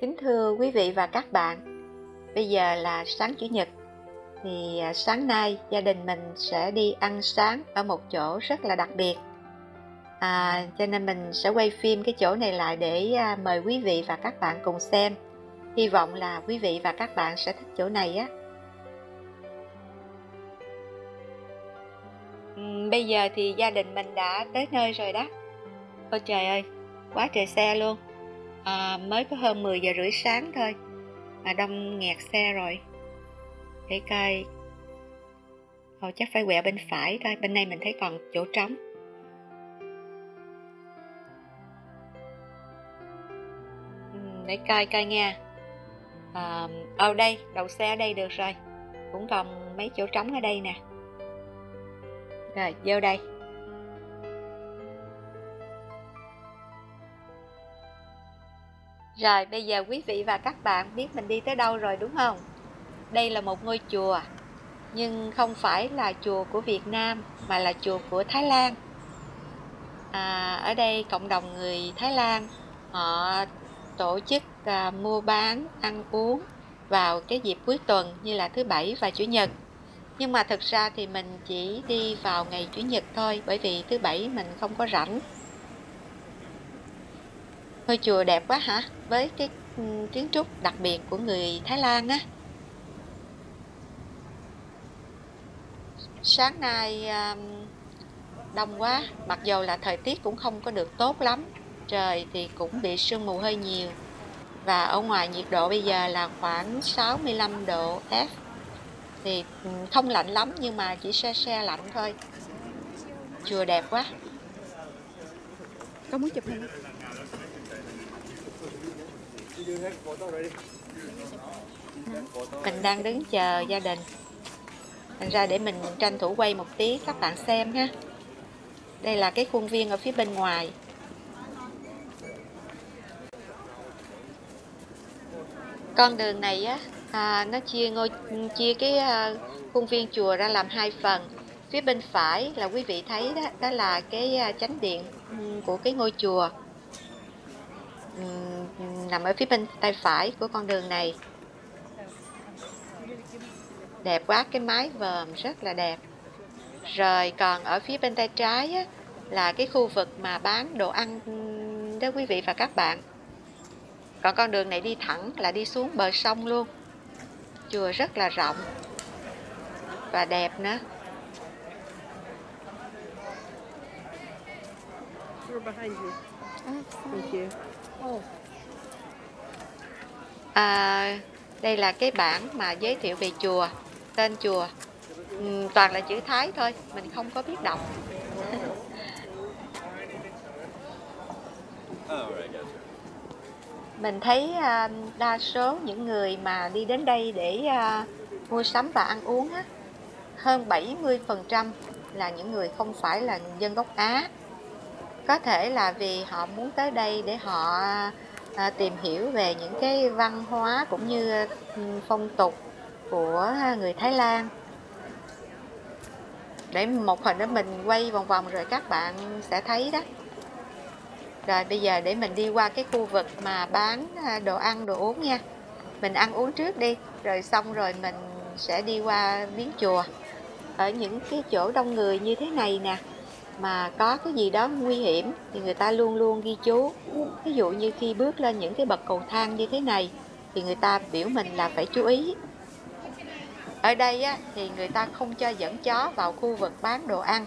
Kính thưa quý vị và các bạn, bây giờ là sáng Chủ nhật, thì sáng nay gia đình mình sẽ đi ăn sáng ở một chỗ rất là đặc biệt. Cho nên mình sẽ quay phim cái chỗ này lại để mời quý vị và các bạn cùng xem. Hy vọng là quý vị và các bạn sẽ thích chỗ này á. Bây giờ thì gia đình mình đã tới nơi rồi đó. Ôi trời ơi, quá trời xe luôn. Mới có hơn 10 giờ rưỡi sáng thôi mà đông nghẹt xe rồi. Để coi, chắc phải quẹo bên phải thôi. Bên này mình thấy còn chỗ trống. Để coi coi nha. Ở đây, đậu xe ở đây được rồi. Cũng còn mấy chỗ trống ở đây nè. Rồi, vô đây. Rồi, bây giờ quý vị và các bạn biết mình đi tới đâu rồi đúng không? Đây là một ngôi chùa, nhưng không phải là chùa của Việt Nam mà là chùa của Thái Lan. Ở đây cộng đồng người Thái Lan họ tổ chức mua bán, ăn uống vào cái dịp cuối tuần như là thứ Bảy và Chủ nhật. Nhưng mà thực ra thì mình chỉ đi vào ngày Chủ nhật thôi, bởi vì thứ Bảy mình không có rảnh. Ngôi chùa đẹp quá hả? Với cái kiến trúc đặc biệt của người Thái Lan á. Sáng nay đông quá, mặc dù là thời tiết cũng không có được tốt lắm. Trời thì cũng bị sương mù hơi nhiều. Và ở ngoài nhiệt độ bây giờ là khoảng 65 độ F. Thì không lạnh lắm nhưng mà chỉ se lạnh thôi. Chùa đẹp quá. Có muốn chụp hình không? Mình đang đứng chờ gia đình. Thành ra để mình tranh thủ quay một tí các bạn xem ha. Đây là cái khuôn viên ở phía bên ngoài. Con đường này á, nó chia cái khuôn viên chùa ra làm hai phần. Phía bên phải là quý vị thấy đó, đó là cái chánh điện của cái ngôi chùa, nằm ở phía bên tay phải của con đường này. Đẹp quá, cái mái vòm rất là đẹp. Rồi còn ở phía bên tay trái á, là cái khu vực mà bán đồ ăn đó quý vị và các bạn. Còn con đường này đi thẳng là đi xuống bờ sông luôn. Chùa rất là rộng và đẹp nữa. Đây là cái bảng mà giới thiệu về chùa, tên chùa, toàn là chữ Thái thôi, mình không có biết đọc. Mình thấy đa số những người mà đi đến đây để mua sắm và ăn uống á, hơn 70% là những người không phải là dân gốc Á. Có thể là vì họ muốn tới đây để họ tìm hiểu về những cái văn hóa cũng như phong tục của người Thái Lan. Để một hình đó mình quay vòng vòng rồi các bạn sẽ thấy đó. Rồi bây giờ để mình đi qua cái khu vực mà bán đồ ăn, đồ uống nha. Mình ăn uống trước đi, rồi xong rồi mình sẽ đi qua viếng chùa. Ở những cái chỗ đông người như thế này nè, mà có cái gì đó nguy hiểm thì người ta luôn luôn ghi chú. Ví dụ như khi bước lên những cái bậc cầu thang như thế này thì người ta biểu mình là phải chú ý. Ở đây á, thì người ta không cho dẫn chó vào khu vực bán đồ ăn.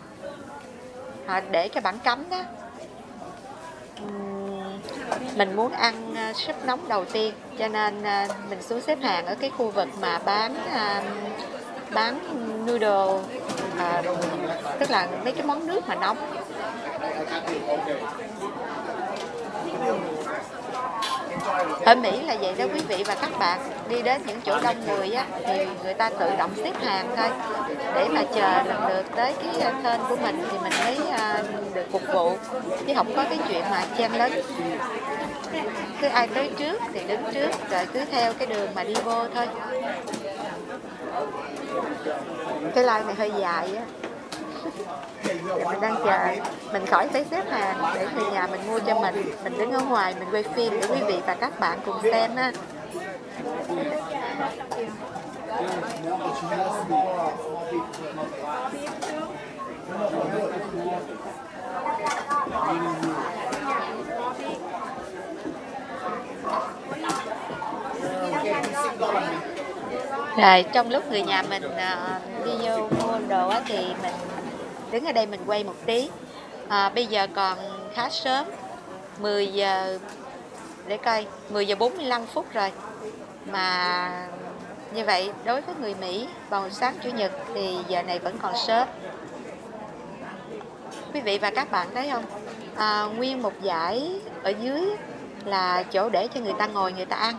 Họ để cái bảng cấm đó. Mình muốn ăn súp nóng đầu tiên cho nên mình xuống xếp hàng ở cái khu vực mà bán noodle, tức là mấy cái món nước mà nóng. Ở Mỹ là vậy đó quý vị và các bạn. Đi đến những chỗ đông người á, thì người ta tự động xếp hàng thôi, để mà chờ lần lượt tới cái tên của mình thì mình mới được phục vụ. Chứ không có cái chuyện mà chen lấn. Cứ ai tới trước thì đứng trước, rồi cứ theo cái đường mà đi vô thôi. Cái like này hơi dài á. Mình đang chờ mình khỏi phải xếp hàng để người nhà mình mua cho mình. Mình đứng ở ngoài mình quay phim để quý vị và các bạn cùng xem ha. Rồi trong lúc người nhà mình đi vô mua đồ á thì mình đứng ở đây mình quay một tí. Bây giờ còn khá sớm, 10 giờ để coi, 10 giờ 45 phút rồi. Mà như vậy đối với người Mỹ vào sáng Chủ nhật thì giờ này vẫn còn sớm. Quý vị và các bạn thấy không, nguyên một dãy ở dưới là chỗ để cho người ta ngồi người ta ăn.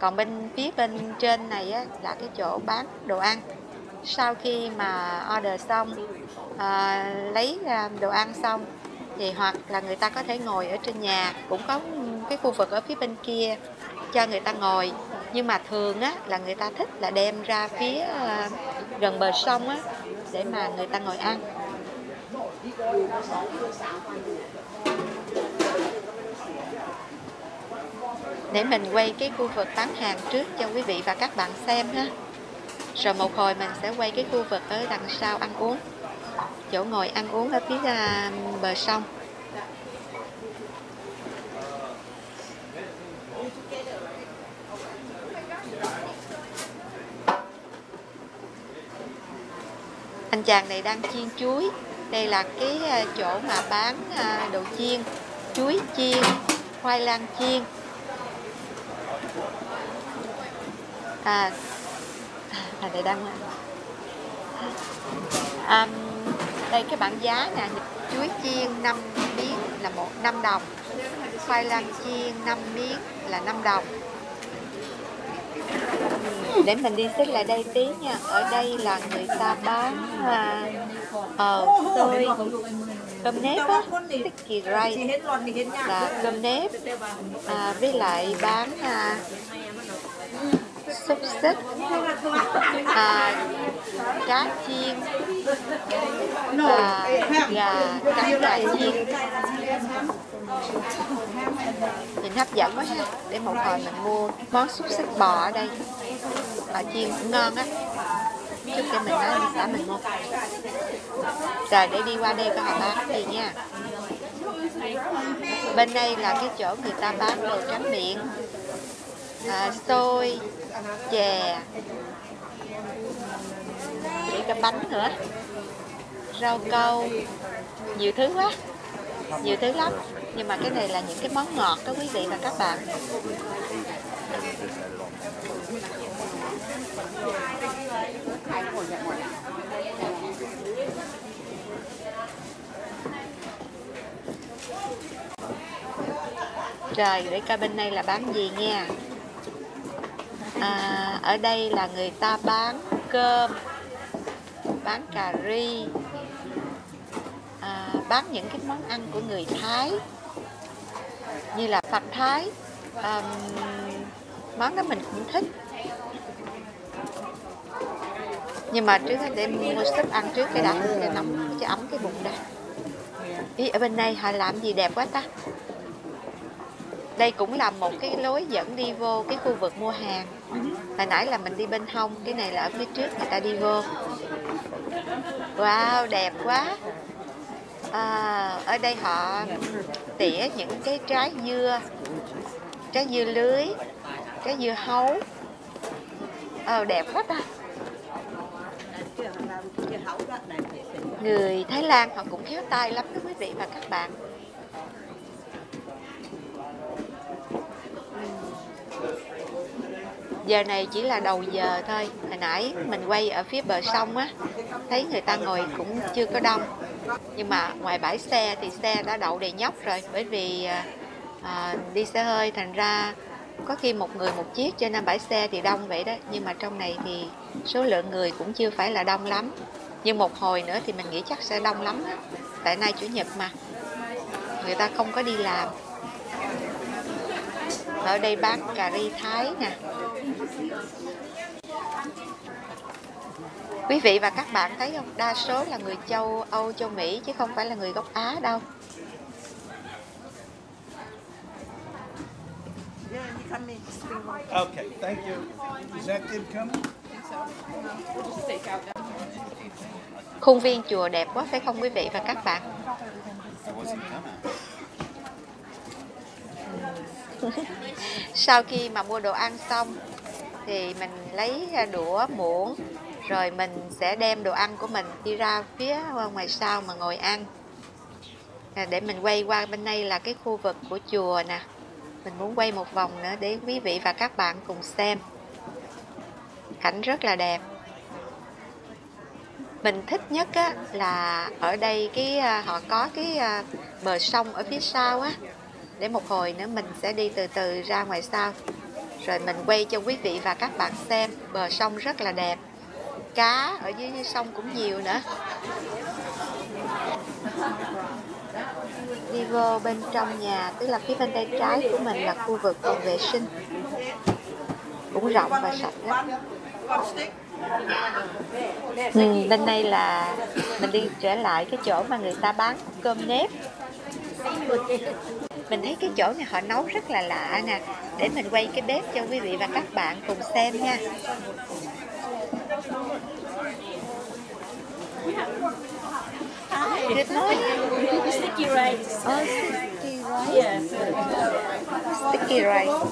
Còn bên phía bên trên này á, là cái chỗ bán đồ ăn. Sau khi mà order xong, lấy đồ ăn xong thì hoặc là người ta có thể ngồi ở trên nhà. Cũng có cái khu vực ở phía bên kia cho người ta ngồi. Nhưng mà thường á, là người ta thích là đem ra phía gần bờ sông á, để mà người ta ngồi ăn. Để mình quay cái khu vực bán hàng trước cho quý vị và các bạn xem ha. Rồi một hồi mình sẽ quay cái khu vực ở đằng sau ăn uống. Chỗ ngồi ăn uống ở phía bờ sông. Anh chàng này đang chiên chuối. Đây là cái chỗ mà bán đồ chiên, chuối chiên, khoai lang chiên. Đây cái bảng giá nè, chuối chiên 5 miếng là 5 đồng, khoai lang chiên 5 miếng là 5 đồng. Để mình đi xích lại đây tí nha. Ở đây là người ta bán xôi cơm nếp á, sticky rice là cơm nếp, với lại bán xúc xích, cá chiên và gà chiên. Nhìn hấp dẫn quá ha. Để một hồi mình mua món xúc xích bò ở đây. Bò chiên cũng ngon á. Chút cho mình nói xã mình mua. Rồi để đi qua đây có họ bán gì nha. Bên đây là cái chỗ người ta bán đồ tráng miệng, xôi, chè, chỉ cả bánh nữa, rau câu, nhiều thứ quá, nhiều thứ lắm. Nhưng mà cái này là những cái món ngọt đó quý vị và các bạn. Rồi để coi bên đây là bán gì nha. Ở đây là người ta bán cơm, bán cà ri, bán những cái món ăn của người Thái như là phật Thái. Món đó mình cũng thích. Nhưng mà trước hết để mua súp ăn trước cái đã, cho nóng, cho ấm cái bụng đã. Ý, ở bên đây họ làm gì đẹp quá ta. Đây cũng là một cái lối dẫn đi vô cái khu vực mua hàng. Hồi nãy là mình đi bên hông, cái này là ở phía trước người ta đi vô. Wow, đẹp quá. Ở đây họ tỉa những cái trái dưa lưới, trái dưa hấu. Đẹp quá ta. Người Thái Lan họ cũng khéo tay lắm đó quý vị và các bạn. Giờ này chỉ là đầu giờ thôi. Hồi nãy mình quay ở phía bờ sông á, thấy người ta ngồi cũng chưa có đông. Nhưng mà ngoài bãi xe thì xe đã đậu đầy nhóc rồi. Bởi vì đi xe hơi thành ra có khi một người một chiếc, cho nên bãi xe thì đông vậy đó. Nhưng mà trong này thì số lượng người cũng chưa phải là đông lắm. Nhưng một hồi nữa thì mình nghĩ chắc sẽ đông lắm á. Tại nay Chủ nhật mà người ta không có đi làm. Ở đây bán cà ri Thái nè. Quý vị và các bạn thấy không, đa số là người châu Âu, châu Mỹ chứ không phải là người gốc Á đâu. Okay, thank you. Is that kid coming? Khuôn viên chùa đẹp quá phải không quý vị và các bạn? Sau khi mà mua đồ ăn xong thì mình lấy đũa muỗng rồi mình sẽ đem đồ ăn của mình đi ra phía ngoài sau mà ngồi ăn. Để mình quay qua bên đây là cái khu vực của chùa nè. Mình muốn quay một vòng nữa để quý vị và các bạn cùng xem. Cảnh rất là đẹp. Mình thích nhất á, là ở đây họ có cái bờ sông ở phía sau á. Để một hồi nữa mình sẽ đi từ từ ra ngoài sau. Rồi mình quay cho quý vị và các bạn xem. Bờ sông rất là đẹp. Cá ở dưới sông cũng nhiều nữa. Đi vô bên trong nhà, tức là phía bên tay trái của mình là khu vực phòng vệ sinh. Cũng rộng và sạch lắm. Bên đây là mình đi trở lại cái chỗ mà người ta bán cơm nếp. Mình thấy cái chỗ này họ nấu rất là lạ nè. Để mình quay cái bếp cho quý vị và các bạn cùng xem nha. Good morning. Sticky rice. Oh, sticky rice. Yes. Sticky rice.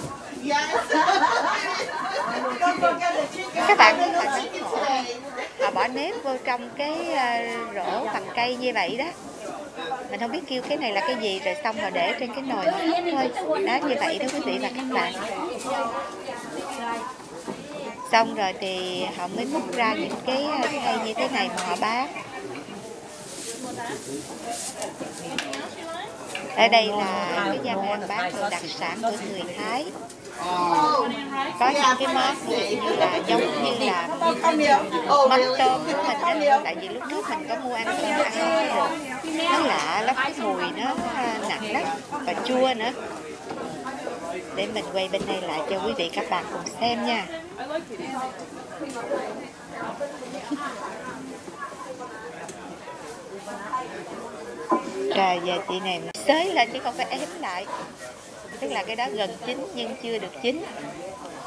Các bạn biết là họ bỏ nếp vô trong cái rổ bằng cây như vậy đó. Mình không biết kêu cái này là cái gì, rồi xong rồi để trên cái nồi thôi. Đó, như vậy đó quý vị và các bạn. Xong rồi thì họ mới múc ra những cái cây như thế này mà họ bán. Ở đây là cái gian hàng bán đồ đặc sản của người Thái. Có những cái món như là giống như là mắm tôm của mình đó. Tại vì lúc trước mình có mua ăn nhưng ăn không có được. Nó lạ lắm, cái mùi nó nặng lắm và chua nữa. Để mình quay bên đây lại cho quý vị các bạn cùng xem nha. Trời, giờ chị này xới lên chứ không phải ém lại. Tức là cái đó gần chín nhưng chưa được chín.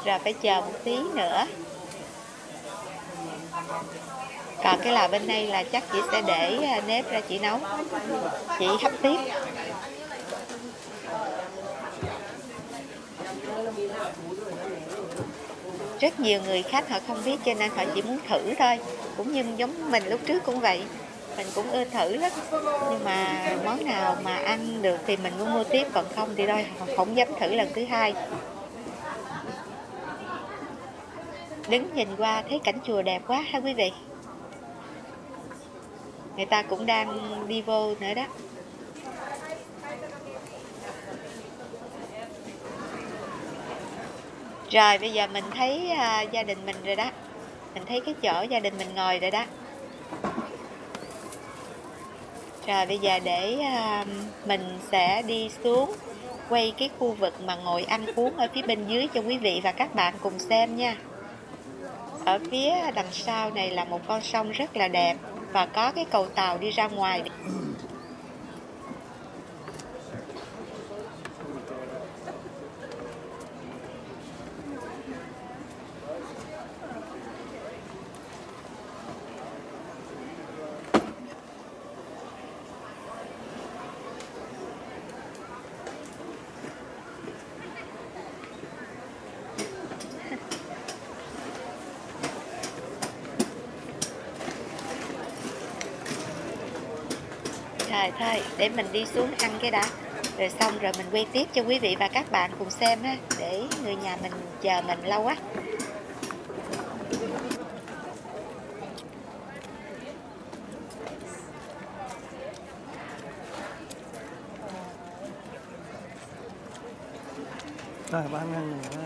Rồi phải chờ một tí nữa. Còn cái là bên đây là chắc chị sẽ để nếp ra chị nấu. Chị hấp tiếp. Rất nhiều người khách họ không biết cho nên họ chỉ muốn thử thôi. Cũng như giống mình lúc trước cũng vậy. Mình cũng ưa thử lắm. Nhưng mà món nào mà ăn được thì mình cũng mua tiếp. Còn không thì thôi, không dám thử lần thứ hai. Đứng nhìn qua thấy cảnh chùa đẹp quá ha quý vị. Người ta cũng đang đi vô nữa đó. Rồi bây giờ mình thấy gia đình mình rồi đó. Mình thấy cái chỗ gia đình mình ngồi rồi đó. Rồi bây giờ để mình sẽ đi xuống quay cái khu vực mà ngồi ăn uống ở phía bên dưới cho quý vị và các bạn cùng xem nha. Ở phía đằng sau này là một con sông rất là đẹp và có cái cầu tàu đi ra ngoài. Thôi, để mình đi xuống ăn cái đã. Rồi xong rồi mình quay tiếp cho quý vị và các bạn cùng xem ha. Để người nhà mình chờ mình lâu quá. Rồi, ba ăn nữa.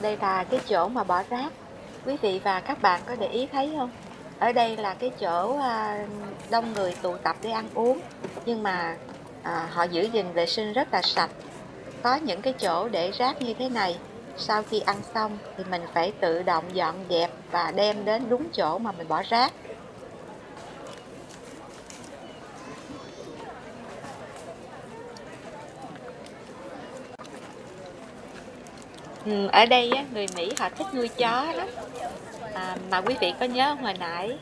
Đây là cái chỗ mà bỏ rác. Quý vị và các bạn có để ý thấy không? Ở đây là cái chỗ đông người tụ tập để ăn uống. Nhưng mà họ giữ gìn vệ sinh rất là sạch. Có những cái chỗ để rác như thế này, sau khi ăn xong thì mình phải tự động dọn dẹp và đem đến đúng chỗ mà mình bỏ rác. Ở đây người Mỹ họ thích nuôi chó lắm. Mà quý vị có nhớ hồi nãy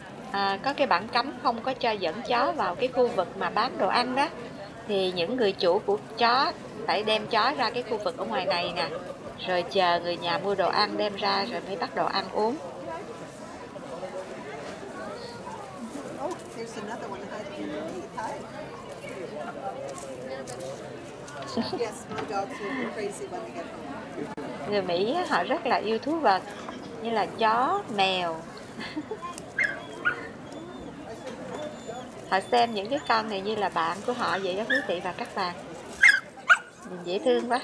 có cái bản cấm không có cho dẫn chó vào cái khu vực mà bán đồ ăn đó, thì những người chủ của chó phải đem chó ra cái khu vực ở ngoài này nè, rồi chờ người nhà mua đồ ăn đem ra rồi mới bắt đầu ăn uống. Người Mỹ họ rất là yêu thú vật như là chó, mèo. Họ xem những cái con này như là bạn của họ vậy đó quý vị và các bạn. Nhìn dễ thương quá.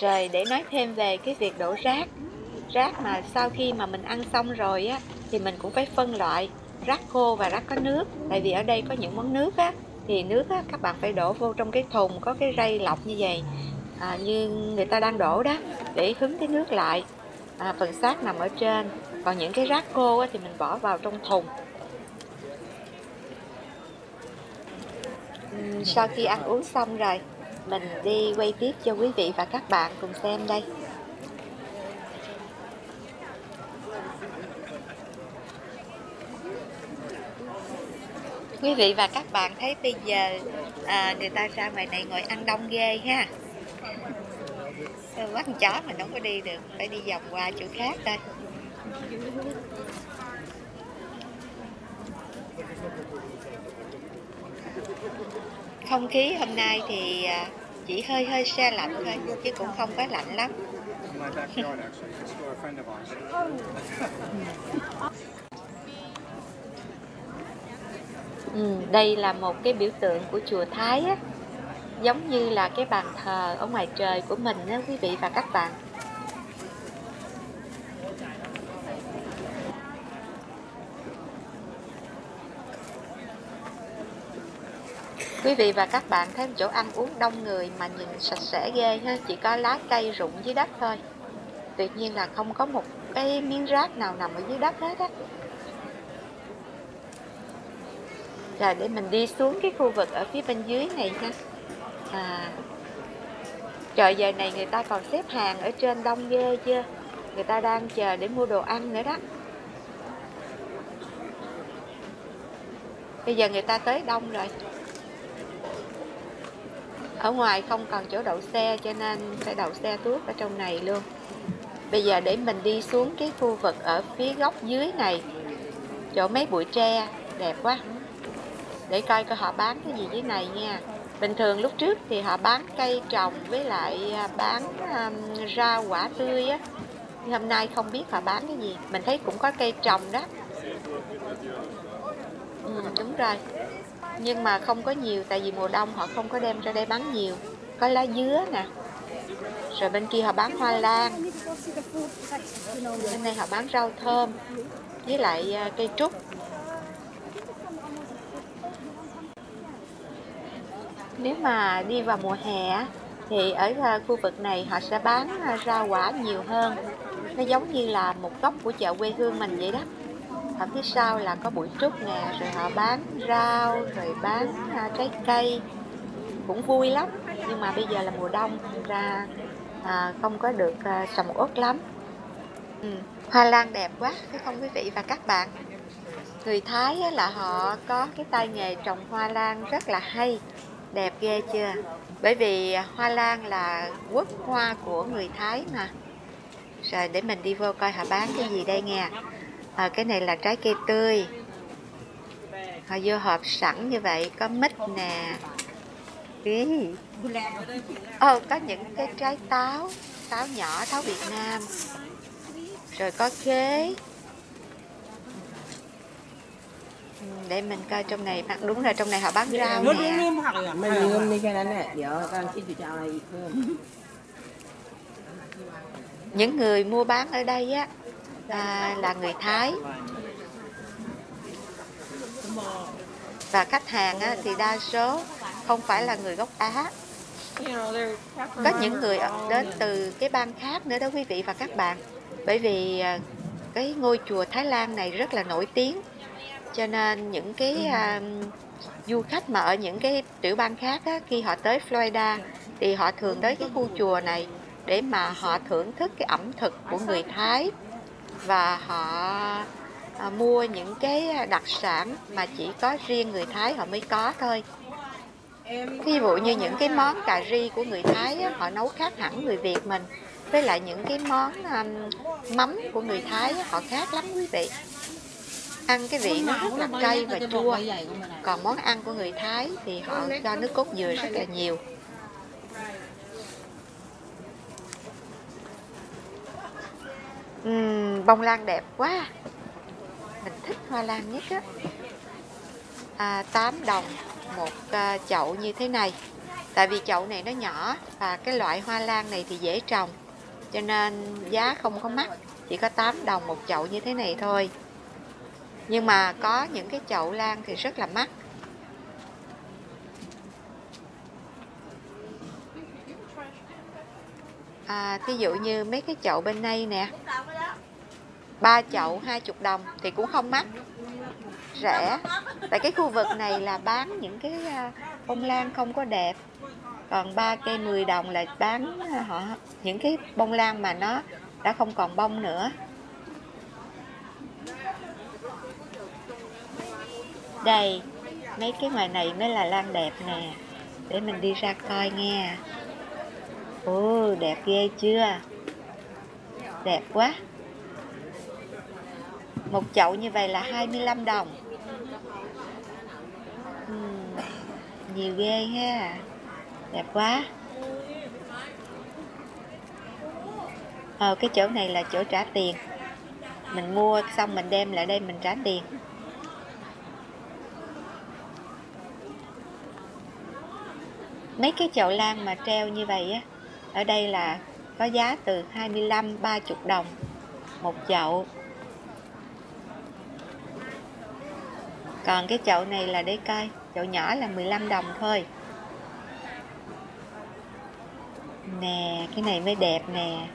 Rồi để nói thêm về cái việc đổ rác. Rác mà sau khi mà mình ăn xong rồi á, thì mình cũng phải phân loại rác khô và rác có nước. Tại vì ở đây có những món nước á, thì nước á, các bạn phải đổ vô trong cái thùng có cái ray lọc như vậy, như người ta đang đổ đó, để hứng cái nước lại. Phần xác nằm ở trên, còn những cái rác khô á, thì mình bỏ vào trong thùng. Sau khi ăn uống xong rồi, mình đi quay tiếp cho quý vị và các bạn cùng xem đây. Quý vị và các bạn thấy bây giờ người ta ra ngoài này ngồi ăn đông ghê ha. Bắt con chó mình không có đi được, phải đi vòng qua chỗ khác đây. Không khí hôm nay thì chỉ hơi hơi se lạnh thôi, chứ cũng không có lạnh lắm. Đây là một cái biểu tượng của chùa Thái á, giống như là cái bàn thờ ở ngoài trời của mình đó quý vị và các bạn. Quý vị và các bạn thấy chỗ ăn uống đông người mà nhìn sạch sẽ ghê ha, chỉ có lá cây rụng dưới đất thôi. Tuyệt nhiên là không có một cái miếng rác nào nằm ở dưới đất hết á. Rồi để mình đi xuống cái khu vực ở phía bên dưới này ha. Trời giờ này người ta còn xếp hàng ở trên đông ghê chưa. Người ta đang chờ để mua đồ ăn nữa đó. Bây giờ người ta tới đông rồi. Ở ngoài không còn chỗ đậu xe cho nên phải đậu xe tuốt ở trong này luôn. Bây giờ để mình đi xuống cái khu vực ở phía góc dưới này, chỗ mấy bụi tre đẹp quá. Để coi coi họ bán cái gì dưới này nha. Bình thường lúc trước thì họ bán cây trồng với lại bán rau quả tươi á. Nhưng hôm nay không biết họ bán cái gì. Mình thấy cũng có cây trồng đó. Đúng rồi. Nhưng mà không có nhiều, tại vì mùa đông họ không có đem ra đây bán nhiều. Có lá dứa nè. Rồi bên kia họ bán hoa lan. Bên đây họ bán rau thơm với lại cây trúc. Nếu mà đi vào mùa hè thì ở khu vực này họ sẽ bán rau quả nhiều hơn. Nó giống như là một góc của chợ quê hương mình vậy đó. Ở phía sau là có bụi trúc nè, rồi họ bán rau, rồi bán trái cây. Cũng vui lắm, nhưng mà bây giờ là mùa đông ra không có được sầm uất lắm. Hoa lan đẹp quá, thấy không quý vị và các bạn? Người Thái là họ có cái tay nghề trồng hoa lan rất là hay. Đẹp ghê chưa? Bởi vì hoa lan là quốc hoa của người Thái mà. Rồi để mình đi vô coi họ bán cái gì đây nghe. Cái này là trái cây tươi. Họ vô hộp sẵn như vậy. Có mít nè. Có những cái trái táo. Táo nhỏ, táo Việt Nam. Rồi có khế. Để mình coi trong này. Đúng rồi, trong này họ bán rau nè. Những người mua bán ở đây á là người Thái. Và khách hàng thì đa số không phải là người gốc Á. Có những người đến từ cái bang khác nữa đó quý vị và các bạn. Bởi vì cái ngôi chùa Thái Lan này rất là nổi tiếng, cho nên những cái du khách mà ở những cái tiểu bang khác khi họ tới Florida thì họ thường tới cái khu chùa này để mà họ thưởng thức cái ẩm thực của người Thái, và họ mua những cái đặc sản mà chỉ có riêng người Thái họ mới có thôi. Ví dụ như những cái món cà ri của người Thái họ nấu khác hẳn người Việt mình, với lại những cái món mắm của người Thái họ khác lắm quý vị. Ăn cái vị nó rất là cay và chua. Còn món ăn của người Thái thì họ cho nước cốt dừa rất là nhiều. Bông lan đẹp quá. Mình thích hoa lan nhất á. 8 đồng một chậu như thế này. Tại vì chậu này nó nhỏ và cái loại hoa lan này thì dễ trồng, cho nên giá không có mắc, chỉ có 8 đồng một chậu như thế này thôi. Nhưng mà có những cái chậu lan thì rất là mắc. Thí dụ như mấy cái chậu bên đây nè, 3 chậu 20 đồng thì cũng không mắc, rẻ. Tại cái khu vực này là bán những cái bông lan không có đẹp. Còn 3 cây 10 đồng là bán họ những cái bông lan mà nó đã không còn bông nữa. Đây, mấy cái ngoài này mới là lan đẹp nè. Để mình đi ra coi nghe. Ồ, đẹp ghê chưa? Đẹp quá. Một chậu như vậy là 25 đồng. Nhiều ghê ha. Đẹp quá. Cái chỗ này là chỗ trả tiền. Mình mua xong mình đem lại đây mình trả tiền. Mấy cái chậu lan mà treo như vậy á, ở đây là có giá từ 25, 30 đồng một chậu. Còn cái chậu này là để coi, chậu nhỏ là 15 đồng thôi. Nè, cái này mới đẹp nè.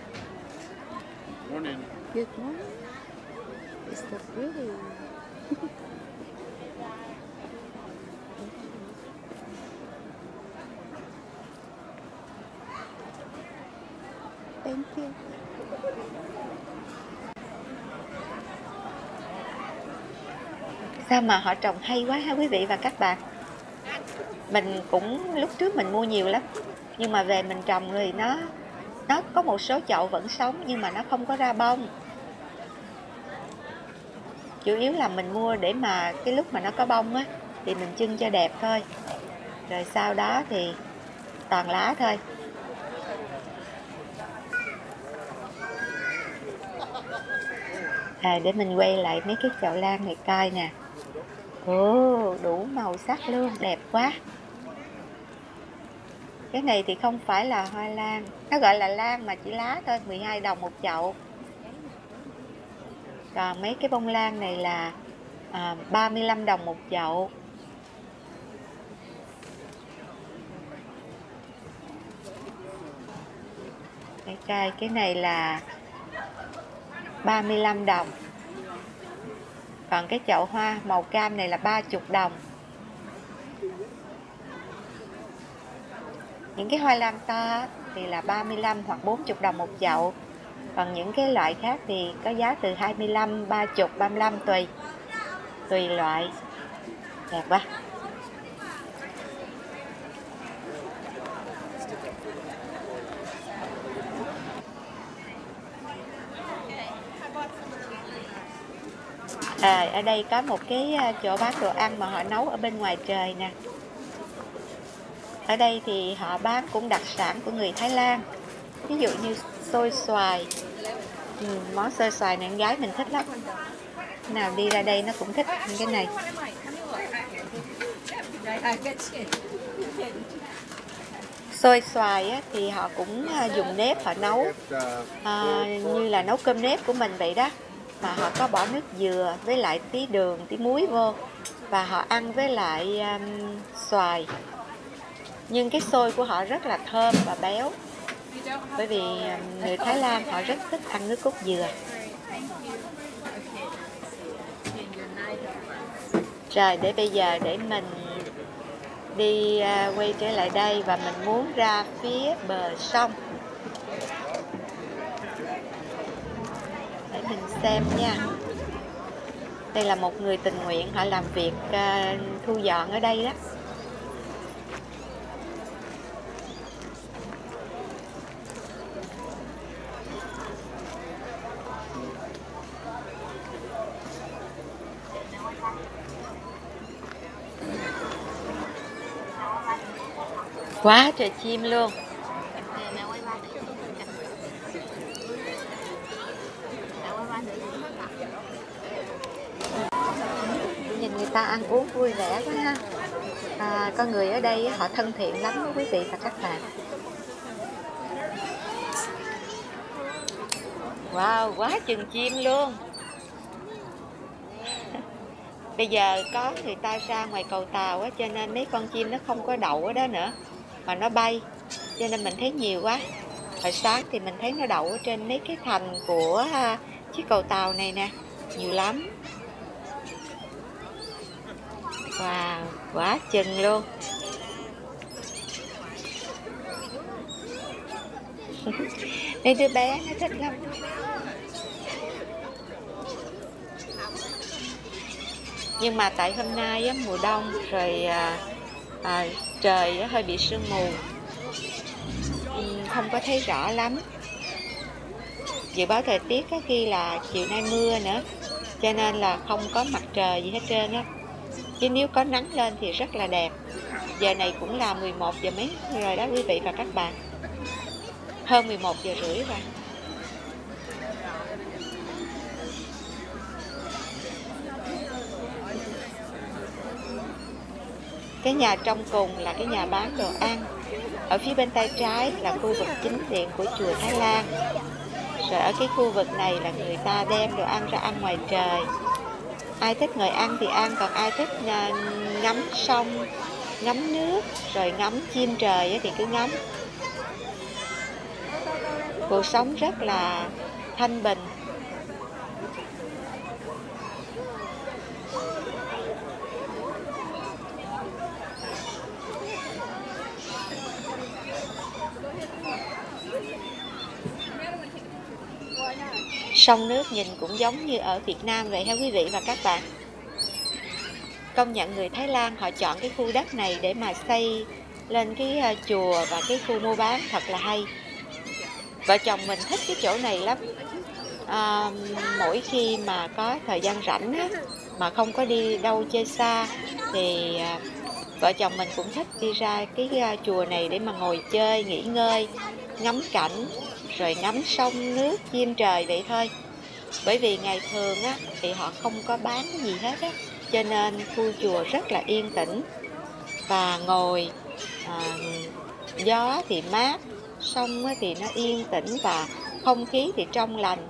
Thank you. Sao mà họ trồng hay quá ha quý vị và các bạn. Mình cũng lúc trước mình mua nhiều lắm, nhưng mà về mình trồng thì nó có một số chậu vẫn sống nhưng mà nó không có ra bông. Chủ yếu là mình mua để mà cái lúc mà nó có bông á thì mình chưng cho đẹp thôi. Rồi sau đó thì toàn lá thôi. Để mình quay lại mấy cái chậu lan này coi nè. Ồ, đủ màu sắc luôn, đẹp quá. Cái này thì không phải là hoa lan, nó gọi là lan mà chỉ lá thôi, 12 đồng một chậu. Còn mấy cái bông lan này là 35 đồng một chậu. Để coi, cái này là 35 đồng. Còn cái chậu hoa màu cam này là 30 đồng. Những cái hoa lan to thì là 35 hoặc 40 đồng một chậu. Còn những cái loại khác thì có giá từ 25, 30, 35 tùy loại. Đẹp quá. Ở đây có một cái chỗ bán đồ ăn mà họ nấu ở bên ngoài trời nè. Ở đây thì họ bán cũng đặc sản của người Thái Lan. Ví dụ như xôi xoài. Món xôi xoài này con gái mình thích lắm. Nào đi ra đây nó cũng thích cái này. Xôi xoài á, thì họ cũng dùng nếp họ nấu. Như là nấu cơm nếp của mình vậy đó. Mà họ có bỏ nước dừa với lại tí đường, tí muối vô. và họ ăn với lại xoài. Nhưng cái xôi của họ rất là thơm và béo, bởi vì người Thái Lan họ rất thích ăn nước cốt dừa. Rồi, để bây giờ để mình đi quay trở lại đây và mình muốn ra phía bờ sông. Để mình xem nha. Đây là một người tình nguyện, họ làm việc thu dọn ở đây đó. Quá trời chim luôn. Nhìn người ta ăn uống vui vẻ quá ha. Con người ở đây họ thân thiện lắm đó, quý vị và các bạn. Wow, quá chừng chim luôn. Bây giờ có người ta ra ngoài cầu Tàu á, cho nên mấy con chim nó không có đậu ở đó nữa mà nó bay, cho nên mình thấy nhiều quá. Hồi sáng thì mình thấy nó đậu ở trên mấy cái thành của chiếc cầu Tàu này nè, nhiều lắm. Wow, quá chừng luôn. Nên đứa bé nó thích lắm. Nhưng mà tại hôm nay á, mùa đông rồi, trời á, hơi bị sương mù, không có thấy rõ lắm. Dự báo thời tiết á, khi là chiều nay mưa nữa, cho nên là không có mặt trời gì hết trơn á. Chứ nếu có nắng lên thì rất là đẹp. Giờ này cũng là 11 giờ mấy rồi đó quý vị và các bạn. Hơn 11 giờ rưỡi rồi. Cái nhà trong cùng là cái nhà bán đồ ăn. Ở phía bên tay trái là khu vực chính điện của chùa Thái Lan. Rồi ở cái khu vực này là người ta đem đồ ăn ra ăn ngoài trời. Ai thích ngồi ăn thì ăn, còn ai thích ngắm sông, ngắm nước, rồi ngắm chim trời thì cứ ngắm. Cuộc sống rất là thanh bình. Sông nước nhìn cũng giống như ở Việt Nam vậy ha quý vị và các bạn. Công nhận người Thái Lan họ chọn cái khu đất này để mà xây lên cái chùa và cái khu mua bán thật là hay. Vợ chồng mình thích cái chỗ này lắm. Mỗi khi mà có thời gian rảnh á, mà không có đi đâu chơi xa thì vợ chồng mình cũng thích đi ra cái chùa này để mà ngồi chơi, nghỉ ngơi, ngắm cảnh, rồi ngắm sông nước, chim trời vậy thôi. Bởi vì ngày thường á, thì họ không có bán gì hết á, cho nên khu chùa rất là yên tĩnh. Và ngồi gió thì mát, sông á, thì nó yên tĩnh và không khí thì trong lành.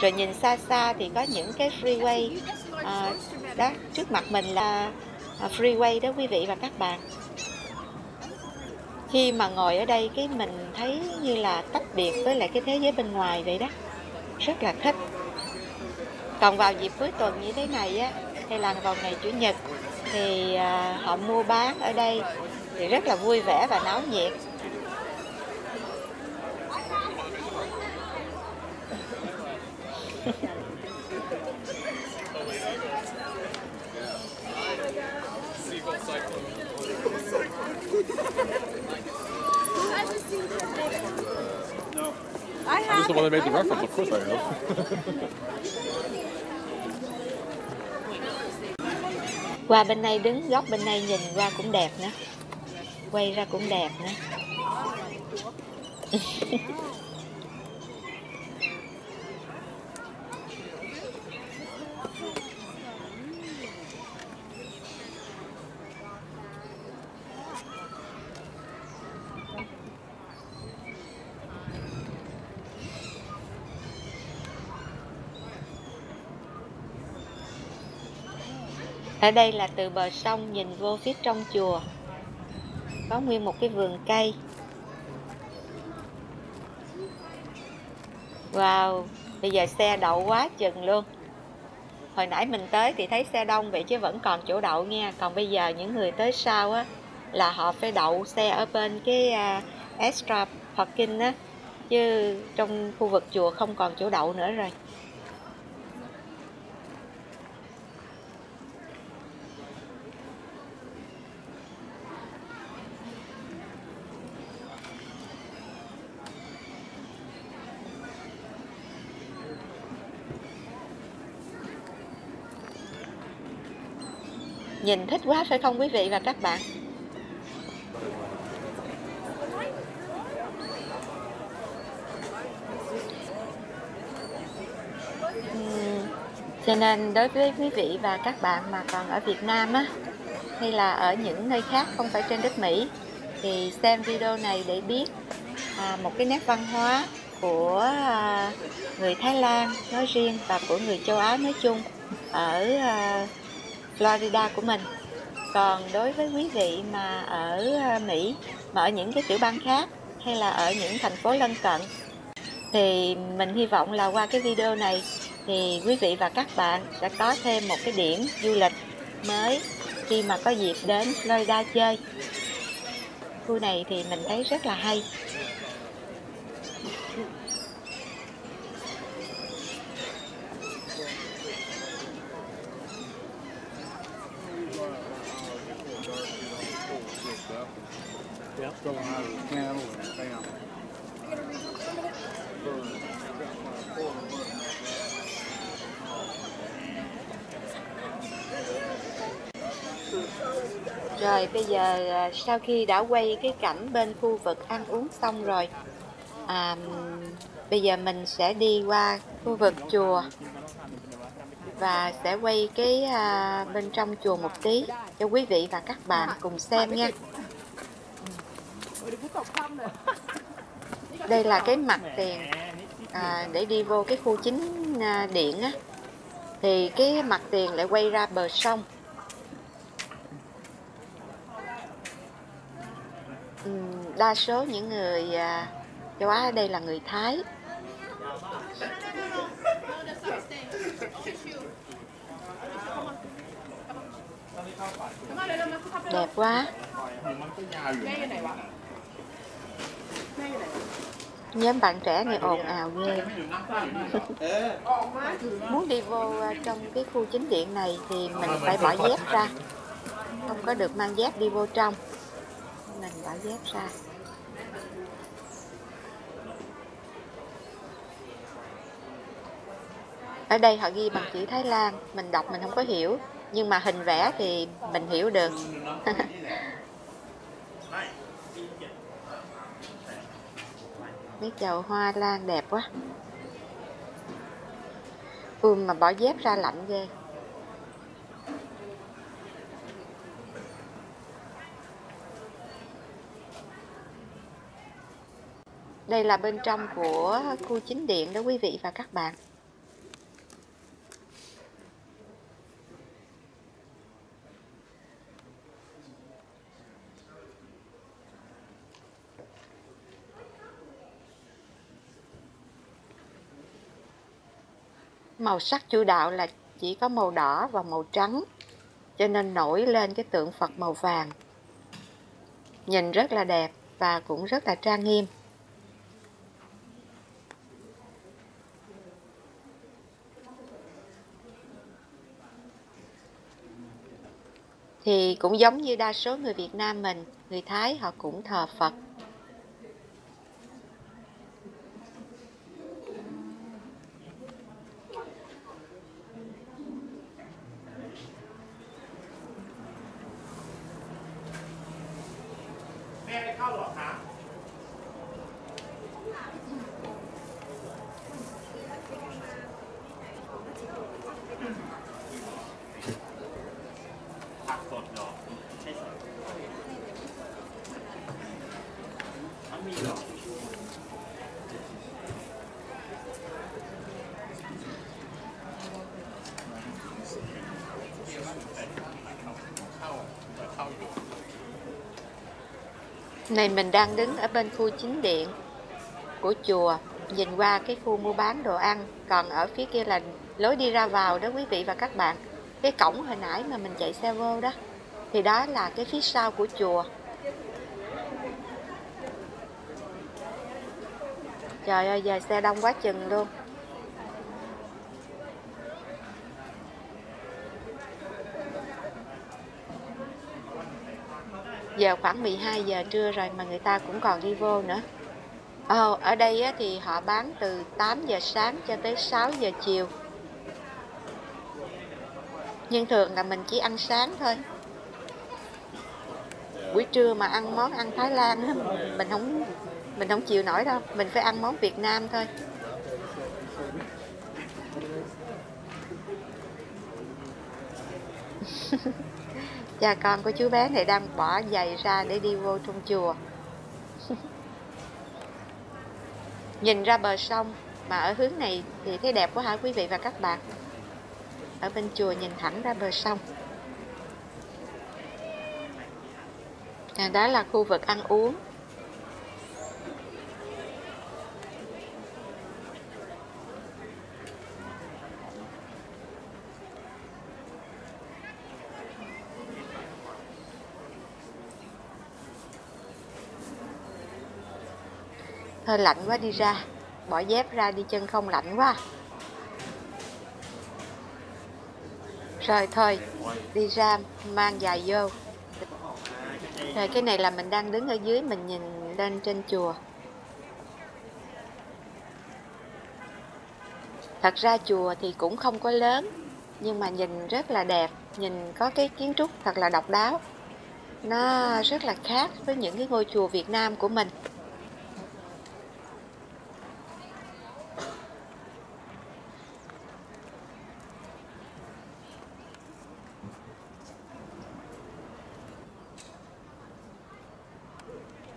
Rồi nhìn xa xa thì có những cái freeway đó, trước mặt mình là freeway đó quý vị và các bạn. Khi mà ngồi ở đây cái mình thấy như là tách biệt với lại cái thế giới bên ngoài vậy đó. Rất là thích. Còn vào dịp cuối tuần như thế này á, hay là vào ngày Chủ nhật, thì họ mua bán ở đây thì rất là vui vẻ và náo nhiệt. I'm the one that made the reference, of course I am. Qua bên này đứng, góc bên này nhìn qua cũng đẹp nữa. Quay ra cũng đẹp nữa. Ở đây là từ bờ sông nhìn vô phía trong chùa, có nguyên một cái vườn cây. Wow, bây giờ xe đậu quá chừng luôn. Hồi nãy mình tới thì thấy xe đông vậy chứ vẫn còn chỗ đậu nha. Còn bây giờ những người tới sau á là họ phải đậu xe ở bên cái extra parking á, chứ trong khu vực chùa không còn chỗ đậu nữa rồi. Nhìn thích quá phải không quý vị và các bạn? Cho nên đối với quý vị và các bạn mà còn ở Việt Nam á, hay là ở những nơi khác không phải trên đất Mỹ, thì xem video này để biết một cái nét văn hóa của người Thái Lan nói riêng và của người châu Á nói chung ở Florida của mình. Còn đối với quý vị mà ở Mỹ, mà ở những cái tiểu bang khác hay là ở những thành phố lân cận, thì mình hy vọng là qua cái video này thì quý vị và các bạn sẽ có thêm một cái điểm du lịch mới khi mà có dịp đến Florida chơi. Khu này thì mình thấy rất là hay. Rồi bây giờ sau khi đã quay cái cảnh bên khu vực ăn uống xong rồi, bây giờ mình sẽ đi qua khu vực chùa và sẽ quay cái bên trong chùa một tí cho quý vị và các bạn cùng xem nha. Đây là cái mặt tiền để đi vô cái khu chính điện á, thì cái mặt tiền lại quay ra bờ sông. Đa số những người châu Á ở đây là người Thái. Đẹp quá. Nhóm bạn trẻ này ồn ào ghê. Muốn đi vô trong cái khu chính điện này thì mình phải bỏ dép ra, không có được mang dép đi vô trong. Mình bỏ dép ra. Ở đây họ ghi bằng chữ Thái Lan, mình đọc mình không có hiểu, nhưng mà hình vẽ thì mình hiểu được. Mấy chậu hoa lan đẹp quá. Mà bỏ dép ra lạnh ghê. Đây là bên trong của khu chính điện đó quý vị và các bạn. Màu sắc chủ đạo là chỉ có màu đỏ và màu trắng, cho nên nổi lên cái tượng Phật màu vàng. Nhìn rất là đẹp và cũng rất là trang nghiêm. Thì cũng giống như đa số người Việt Nam mình, người Thái họ cũng thờ Phật. Lúc này mình đang đứng ở bên khu chính điện của chùa, nhìn qua cái khu mua bán đồ ăn. Còn ở phía kia là lối đi ra vào đó quý vị và các bạn. Cái cổng hồi nãy mà mình chạy xe vô đó, thì đó là cái phía sau của chùa. Trời ơi, giờ xe đông quá chừng luôn. Giờ khoảng 12 giờ trưa rồi mà người ta cũng còn đi vô nữa. Ở đây thì họ bán từ 8 giờ sáng cho tới 6 giờ chiều. Nhưng thường là mình chỉ ăn sáng thôi. Buổi trưa mà ăn món ăn Thái Lan á, mình không chịu nổi đâu, mình phải ăn món Việt Nam thôi. Cha con của chú bé này đang bỏ giày ra để đi vô trong chùa. Nhìn ra bờ sông mà ở hướng này thì thấy đẹp quá hả quý vị và các bạn. Ở bên chùa nhìn thẳng ra bờ sông. Đó là khu vực ăn uống. Hơi lạnh quá, đi ra bỏ dép ra đi chân không, lạnh quá. Rồi thôi đi ra mang giày vô. Rồi cái này là mình đang đứng ở dưới, mình nhìn lên trên chùa. Thật ra chùa thì cũng không có lớn, nhưng mà nhìn rất là đẹp, nhìn có cái kiến trúc thật là độc đáo. Nó rất là khác với những cái ngôi chùa Việt Nam của mình.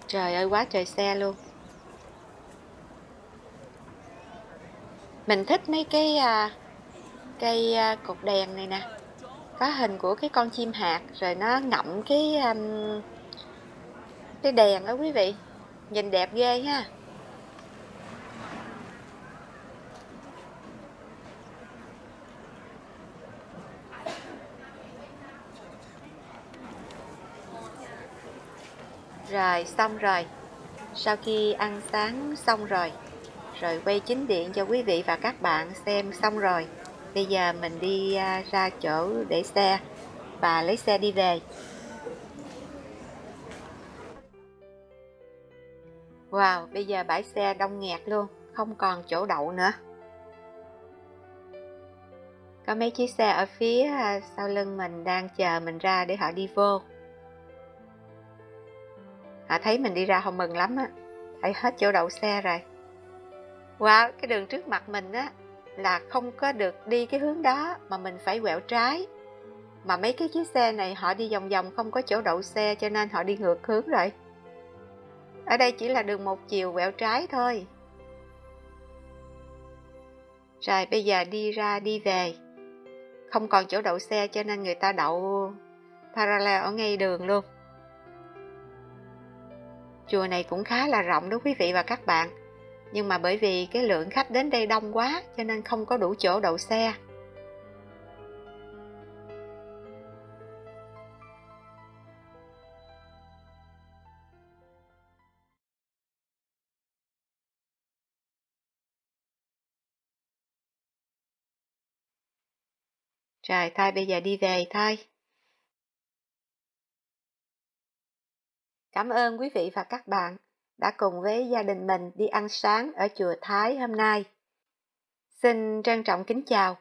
Trời ơi, quá trời xe luôn. Mình thích mấy cái cây cột đèn này nè. Có hình của cái con chim hạc, rồi nó ngậm cái đèn đó quý vị. Nhìn đẹp ghê ha. Rồi xong rồi, sau khi ăn sáng xong rồi quay chính điện cho quý vị và các bạn xem xong rồi. Bây giờ mình đi ra chỗ để xe và lấy xe đi về. Wow, bây giờ bãi xe đông nghẹt luôn, không còn chỗ đậu nữa. Có mấy chiếc xe ở phía sau lưng mình đang chờ mình ra để họ đi vô. Họ thấy mình đi ra họ mừng lắm á, thấy hết chỗ đậu xe rồi. Wow, cái đường trước mặt mình á là không có được đi cái hướng đó mà mình phải quẹo trái. Mà mấy cái chiếc xe này họ đi vòng vòng không có chỗ đậu xe cho nên họ đi ngược hướng rồi. Ở đây chỉ là đường một chiều quẹo trái thôi. Rồi bây giờ đi ra đi về. Không còn chỗ đậu xe cho nên người ta đậu parallel ở ngay đường luôn. Chùa này cũng khá là rộng đó quý vị và các bạn. Nhưng mà bởi vì cái lượng khách đến đây đông quá cho nên không có đủ chỗ đậu xe. Rồi thôi bây giờ đi về thôi. Cảm ơn quý vị và các bạn đã cùng với gia đình mình đi ăn sáng ở chùa Thái hôm nay. Xin trân trọng kính chào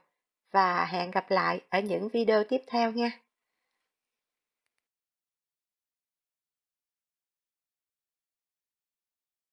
và hẹn gặp lại ở những video tiếp theo nha.